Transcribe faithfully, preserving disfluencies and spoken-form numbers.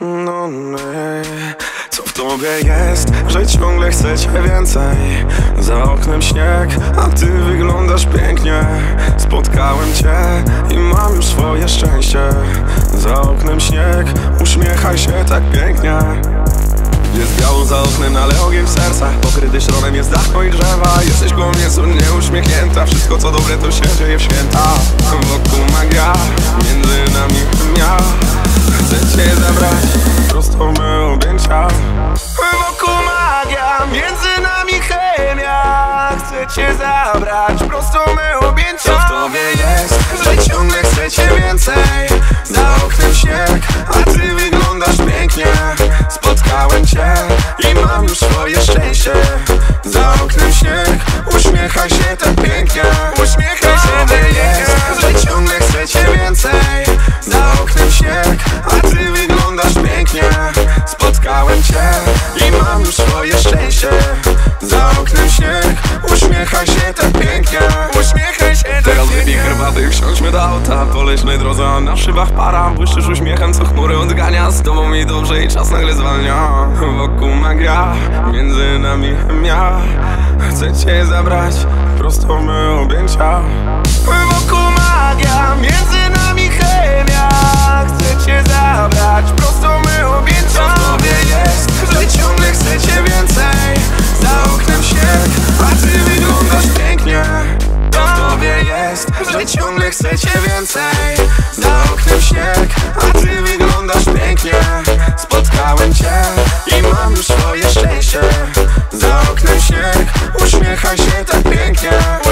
No nie. Co w tobie jest, że ciągle chcę cię więcej? Za oknem śnieg, a ty wyglądasz pięknie. Spotkałem cię i mam już swoje szczęście. Za oknem śnieg, uśmiechaj się tak pięknie. Jest biało za oknem, ale ogień w sercach. Pokryty środem jest dach po i drzewa. Jesteś koło mnie, cudnie uśmiechnięta. Wszystko co dobre to się dzieje w święta. Wokół magia, między nami chemia. Chcę cię zabrać prosto my objęcia. Wokół magia, między nami chemia. Chcę cię zabrać prosto my objęcia. Co w tobie jest, że ciągle chcę cię więcej? Za oknem śnieg, a ty wyglądasz pięknie. Spotkałem cię i mam już swoje szczęście. Za oknem śnieg, uśmiechaj się tak pięknie. Uśmiechaj się, że jest, że ciągle chcę cię więcej. Za oknem śnieg, a ty wyglądasz pięknie. Spotkałem cię i mam już swoje szczęście. Za oknem śnieg, uśmiechaj się tak pięknie. Uśmiechaj się tak pięknie. Teraz wypij herbaty, wsiądźmy do auta. Po leśnej drodze, a na szybach para. Błyszczysz uśmiechem, co chmury odgania. Z tobą mi dobrze i czas nagle zwalnia. Wokół magia, między nami chemia. Chcę cię zabrać prosto my objęcia. Wokół magia, między nami chemia. Chcę cię zabrać prosto my objęcia. Co w tobie jest, że ciągle chcę cię więcej? Za oknem śnieg, a ty wyglądasz pięknie. Co w tobie jest, że ciągle chcę cię więcej? Za oknem śnieg, a ty wyglądasz pięknie. Spotkałem cię i mam już swoje szczęście. Za oknem śnieg, uśmiechaj się tak pięknie.